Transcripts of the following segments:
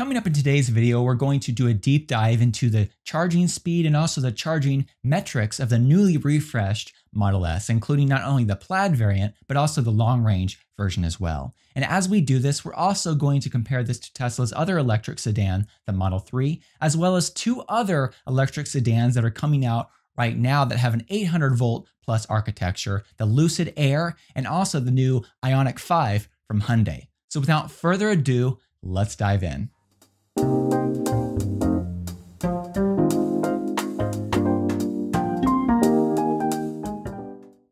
Coming up in today's video, we're going to do a deep dive into the charging speed and also the charging metrics of the newly refreshed Model S, including not only the Plaid variant, but also the long-range version as well. And as we do this, we're also going to compare this to Tesla's other electric sedan, the Model 3, as well as two other electric sedans that are coming out right now that have an 800-volt plus architecture, the Lucid Air and also the new Ioniq 5 from Hyundai. So without further ado, let's dive in.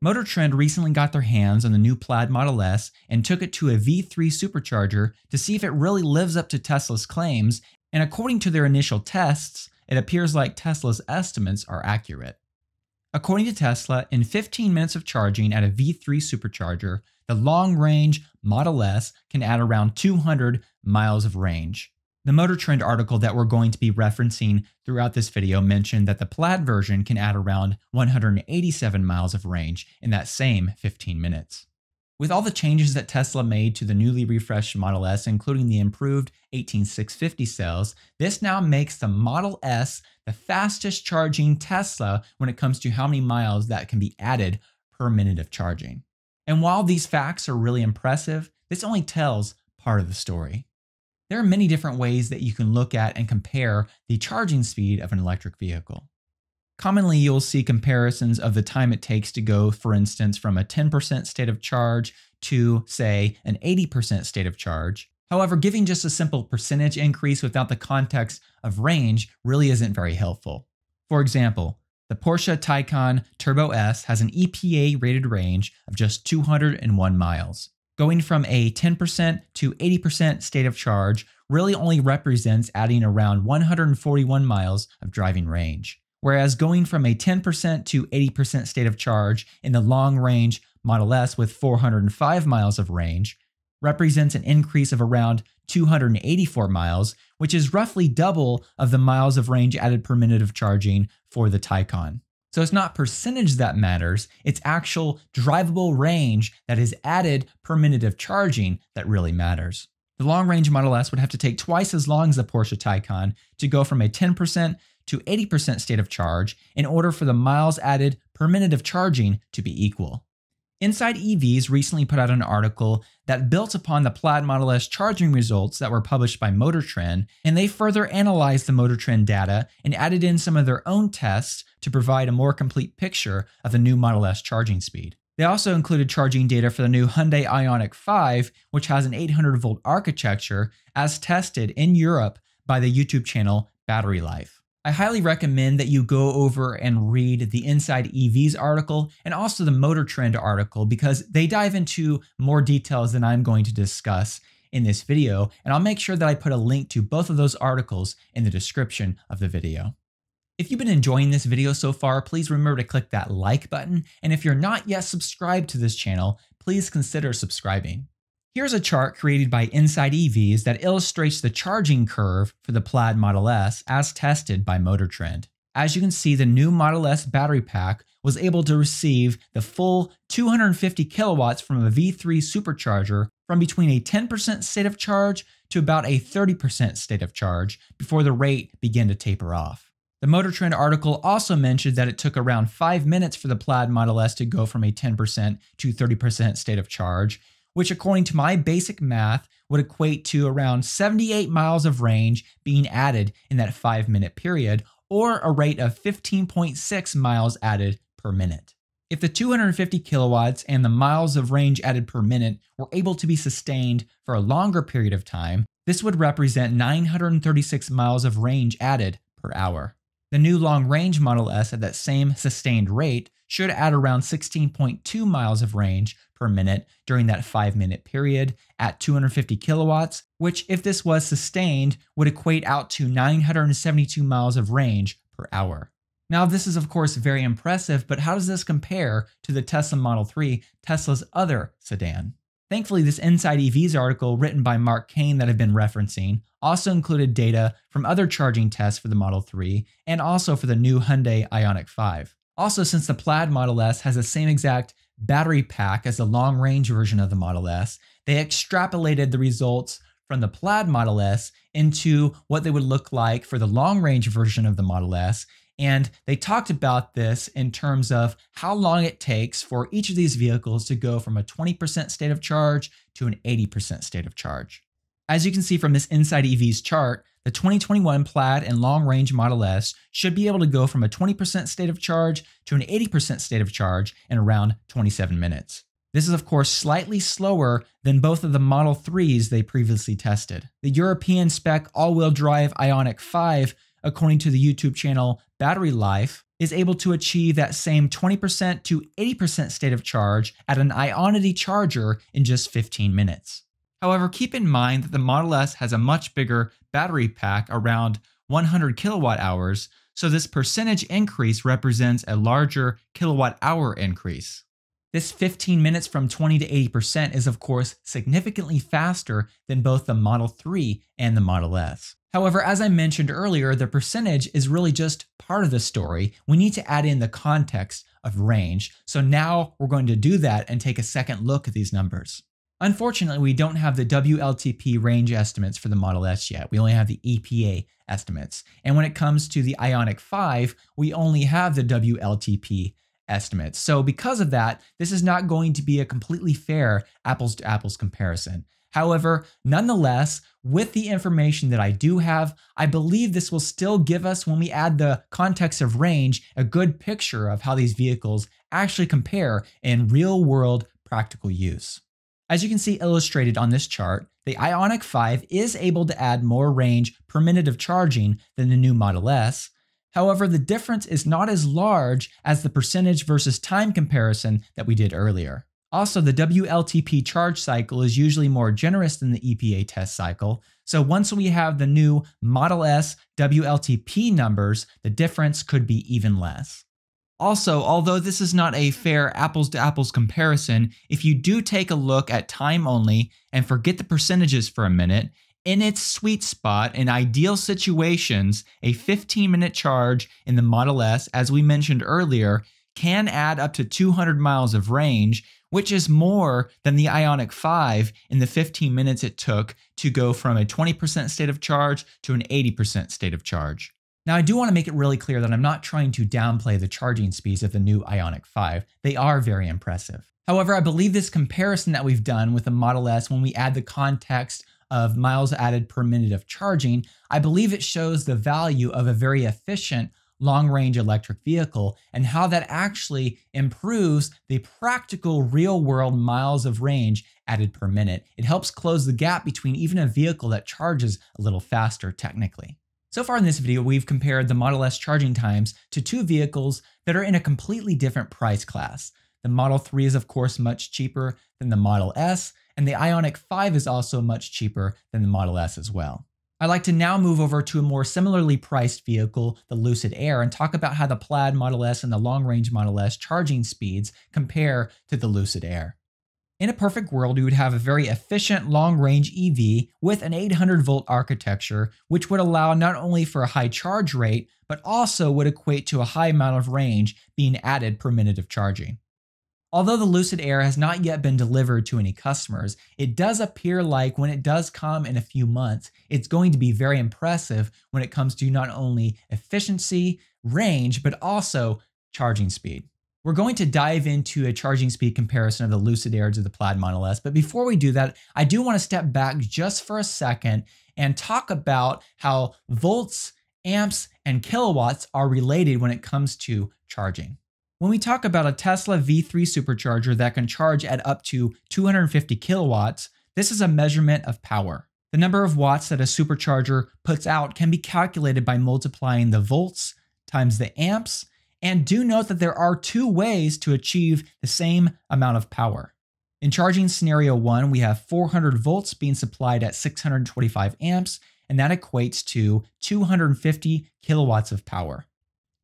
Motor Trend recently got their hands on the new Plaid Model S and took it to a V3 supercharger to see if it really lives up to Tesla's claims, and according to their initial tests, it appears like Tesla's estimates are accurate. According to Tesla, in 15 minutes of charging at a V3 supercharger, the long-range Model S can add around 200 miles of range. The Motor Trend article that we're going to be referencing throughout this video mentioned that the Plaid version can add around 187 miles of range in that same 15 minutes. With all the changes that Tesla made to the newly refreshed Model S, including the improved 18650 cells, this now makes the Model S the fastest charging Tesla when it comes to how many miles that can be added per minute of charging. And while these facts are really impressive, this only tells part of the story. There are many different ways that you can look at and compare the charging speed of an electric vehicle. Commonly, you'll see comparisons of the time it takes to go, for instance, from a 10% state of charge to, say, an 80% state of charge. However, giving just a simple percentage increase without the context of range really isn't very helpful. For example, the Porsche Taycan Turbo S has an EPA-rated range of just 201 miles. Going from a 10% to 80% state of charge really only represents adding around 141 miles of driving range, whereas going from a 10% to 80% state of charge in the long-range Model S with 405 miles of range represents an increase of around 284 miles, which is roughly double of the miles of range added per minute of charging for the Taycan. So it's not percentage that matters, it's actual drivable range that is added per minute of charging that really matters. The long-range Model S would have to take twice as long as the Porsche Taycan to go from a 10% to 80% state of charge in order for the miles added per minute of charging to be equal. Inside EVs recently put out an article that built upon the Plaid Model S charging results that were published by Motor Trend, and they further analyzed the Motor Trend data and added in some of their own tests to provide a more complete picture of the new Model S charging speed. They also included charging data for the new Hyundai Ioniq 5, which has an 800-volt architecture, as tested in Europe by the YouTube channel Battery Life. I highly recommend that you go over and read the Inside EVs article and also the Motor Trend article because they dive into more details than I'm going to discuss in this video, and I'll make sure that I put a link to both of those articles in the description of the video. If you've been enjoying this video so far, please remember to click that like button, and if you're not yet subscribed to this channel, please consider subscribing. Here's a chart created by Inside EVs that illustrates the charging curve for the Plaid Model S as tested by Motor Trend. As you can see, the new Model S battery pack was able to receive the full 250 kilowatts from a V3 supercharger from between a 10% state of charge to about a 30% state of charge before the rate began to taper off. The Motor Trend article also mentioned that it took around 5 minutes for the Plaid Model S to go from a 10% to 30% state of charge, which according to my basic math would equate to around 78 miles of range being added in that 5-minute period, or a rate of 15.6 miles added per minute. If the 250 kilowatts and the miles of range added per minute were able to be sustained for a longer period of time, this would represent 936 miles of range added per hour. The new long-range Model S at that same sustained rate should add around 16.2 miles of range per minute during that 5-minute period at 250 kilowatts, which if this was sustained would equate out to 972 miles of range per hour. Now this is of course very impressive, but how does this compare to the Tesla Model 3, Tesla's other sedan? Thankfully, this Inside EVs article written by Mark Kane that I've been referencing also included data from other charging tests for the Model 3 and also for the new Hyundai Ioniq 5. Also, since the Plaid Model S has the same exact battery pack as the long-range version of the Model S, they extrapolated the results from the plaid Model S into what they would look like for the long range version of the Model S. And they talked about this in terms of how long it takes for each of these vehicles to go from a 20% state of charge to an 80% state of charge. As you can see from this Inside EVs chart, the 2021 plaid and long range Model S should be able to go from a 20% state of charge to an 80% state of charge in around 27 minutes. This is, of course, slightly slower than both of the Model 3s they previously tested. The European spec all-wheel drive Ioniq 5, according to the YouTube channel Battery Life, is able to achieve that same 20% to 80% state of charge at an Ionity charger in just 15 minutes. However, keep in mind that the Model S has a much bigger battery pack, around 100 kilowatt hours, so this percentage increase represents a larger kilowatt hour increase. This 15 minutes from 20 to 80% is, of course, significantly faster than both the Model 3 and the Model S. However, as I mentioned earlier, the percentage is really just part of the story. We need to add in the context of range. So now we're going to do that and take a second look at these numbers. Unfortunately, we don't have the WLTP range estimates for the Model S yet. We only have the EPA estimates. And when it comes to the Ioniq 5, we only have the WLTP estimates. So because of that, this is not going to be a completely fair apples to apples comparison. However, nonetheless, with the information that I do have, I believe this will still give us, when we add the context of range, a good picture of how these vehicles actually compare in real-world practical use. As you can see illustrated on this chart, the Ioniq 5 is able to add more range per minute of charging than the new Model S. However, the difference is not as large as the percentage versus time comparison that we did earlier. Also, the WLTP charge cycle is usually more generous than the EPA test cycle. So once we have the new Model S WLTP numbers, the difference could be even less. Also, although this is not a fair apples to apples comparison, if you do take a look at time only and forget the percentages for a minute, in its sweet spot, in ideal situations, a 15-minute charge in the Model S, as we mentioned earlier, can add up to 200 miles of range, which is more than the Ioniq 5 in the 15 minutes it took to go from a 20% state of charge to an 80% state of charge. Now, I do want to make it really clear that I'm not trying to downplay the charging speeds of the new Ioniq 5. They are very impressive. However, I believe this comparison that we've done with the Model S, when we add the context of miles added per minute of charging, I believe it shows the value of a very efficient long-range electric vehicle and how that actually improves the practical real-world miles of range added per minute. It helps close the gap between even a vehicle that charges a little faster technically. So far in this video, we've compared the Model S charging times to two vehicles that are in a completely different price class. The Model 3 is, of course, much cheaper than the Model S, and the Ioniq 5 is also much cheaper than the Model S as well. I'd like to now move over to a more similarly priced vehicle, the Lucid Air, and talk about how the plaid Model S and the long-range Model S charging speeds compare to the Lucid Air. In a perfect world, we would have a very efficient long-range EV with an 800-volt architecture, which would allow not only for a high charge rate, but also would equate to a high amount of range being added per minute of charging. Although the Lucid Air has not yet been delivered to any customers, it does appear like when it does come in a few months, it's going to be very impressive when it comes to not only efficiency, range, but also charging speed. We're going to dive into a charging speed comparison of the Lucid Air to the plaid Model S, but before we do that, I do want to step back just for a second and talk about how volts, amps, and kilowatts are related when it comes to charging. When we talk about a Tesla V3 supercharger that can charge at up to 250 kilowatts, this is a measurement of power. The number of watts that a supercharger puts out can be calculated by multiplying the volts times the amps, and do note that there are two ways to achieve the same amount of power. In charging scenario 1, we have 400 volts being supplied at 625 amps, and that equates to 250 kilowatts of power.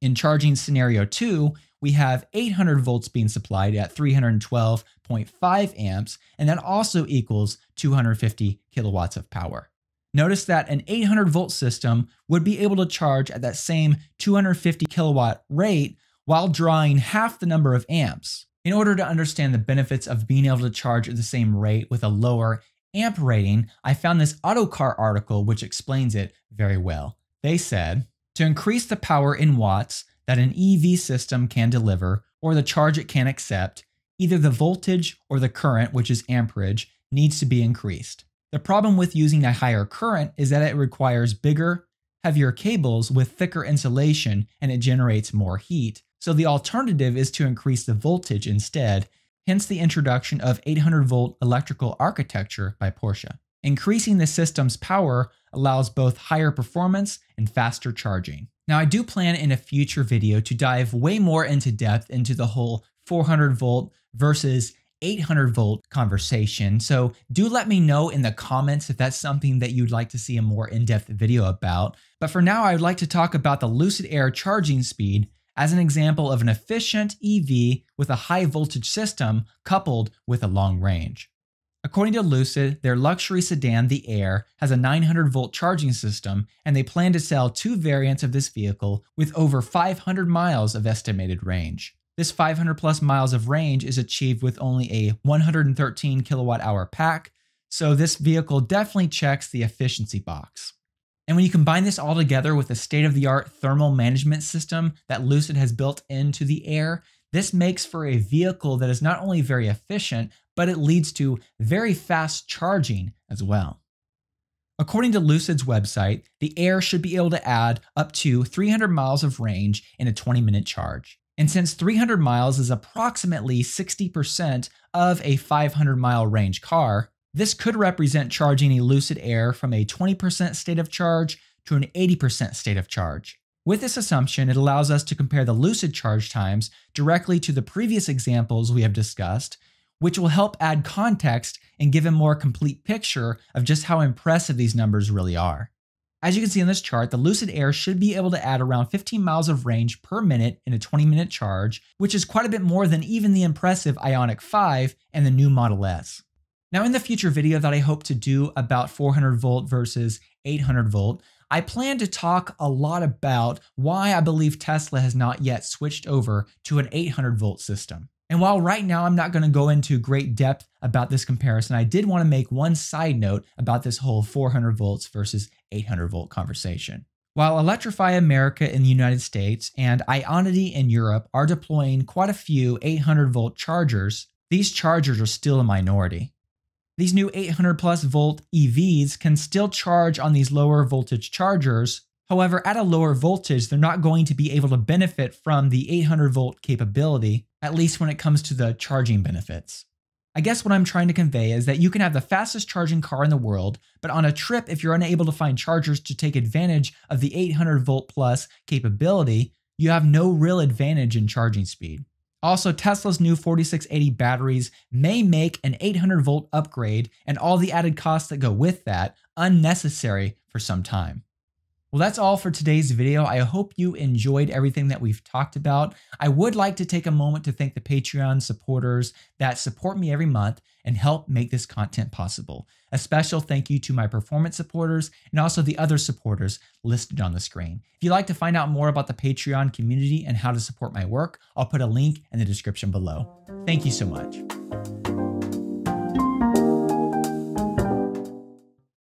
In charging scenario 2, we have 800 volts being supplied at 312.5 amps, and that also equals 250 kilowatts of power. Notice that an 800 volt system would be able to charge at that same 250 kilowatt rate while drawing half the number of amps. In order to understand the benefits of being able to charge at the same rate with a lower amp rating, I found this Autocar article which explains it very well. They said, to increase the power in watts that an EV system can deliver or the charge it can accept, either the voltage or the current, which is amperage, needs to be increased. The problem with using a higher current is that it requires bigger, heavier cables with thicker insulation and it generates more heat, so the alternative is to increase the voltage instead, hence the introduction of 800-volt electrical architecture by Porsche. Increasing the system's power allows both higher performance and faster charging. Now, I do plan in a future video to dive way more into depth into the whole 400-volt versus 800-volt conversation, so do let me know in the comments if that's something that you'd like to see a more in-depth video about. But for now, I would like to talk about the Lucid Air charging speed as an example of an efficient EV with a high-voltage system coupled with a long range. According to Lucid, their luxury sedan, the Air, has a 900-volt charging system, and they plan to sell 2 variants of this vehicle with over 500 miles of estimated range. This 500-plus miles of range is achieved with only a 113 kilowatt-hour pack, so this vehicle definitely checks the efficiency box. And when you combine this all together with the state-of-the-art thermal management system that Lucid has built into the Air, this makes for a vehicle that is not only very efficient, but it leads to very fast charging as well. According to Lucid's website, the Air should be able to add up to 300 miles of range in a 20-minute charge. And since 300 miles is approximately 60% of a 500-mile range car, this could represent charging a Lucid Air from a 20% state of charge to an 80% state of charge. With this assumption, it allows us to compare the Lucid charge times directly to the previous examples we have discussed, which will help add context and give a more complete picture of just how impressive these numbers really are. As you can see in this chart, the Lucid Air should be able to add around 15 miles of range per minute in a 20-minute charge, which is quite a bit more than even the impressive Ioniq 5 and the new Model S. Now, in the future video that I hope to do about 400-volt versus 800-volt, I plan to talk a lot about why I believe Tesla has not yet switched over to an 800-volt system. And while right now I'm not going to go into great depth about this comparison, I did want to make one side note about this whole 400 volts versus 800 volt conversation. While Electrify America in the United States and Ionity in Europe are deploying quite a few 800 volt chargers, these chargers are still a minority. These new 800 plus volt EVs can still charge on these lower voltage chargers. However, at a lower voltage, they're not going to be able to benefit from the 800 volt capability, at least when it comes to the charging benefits. I guess what I'm trying to convey is that you can have the fastest charging car in the world, but on a trip, if you're unable to find chargers to take advantage of the 800 volt plus capability, you have no real advantage in charging speed. Also, Tesla's new 4680 batteries may make an 800 volt upgrade and all the added costs that go with that unnecessary for some time. Well, that's all for today's video. I hope you enjoyed everything that we've talked about. I would like to take a moment to thank the Patreon supporters that support me every month and help make this content possible. A special thank you to my performance supporters and also the other supporters listed on the screen. If you'd like to find out more about the Patreon community and how to support my work, I'll put a link in the description below. Thank you so much.